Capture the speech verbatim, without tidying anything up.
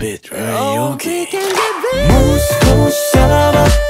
bit right, okay.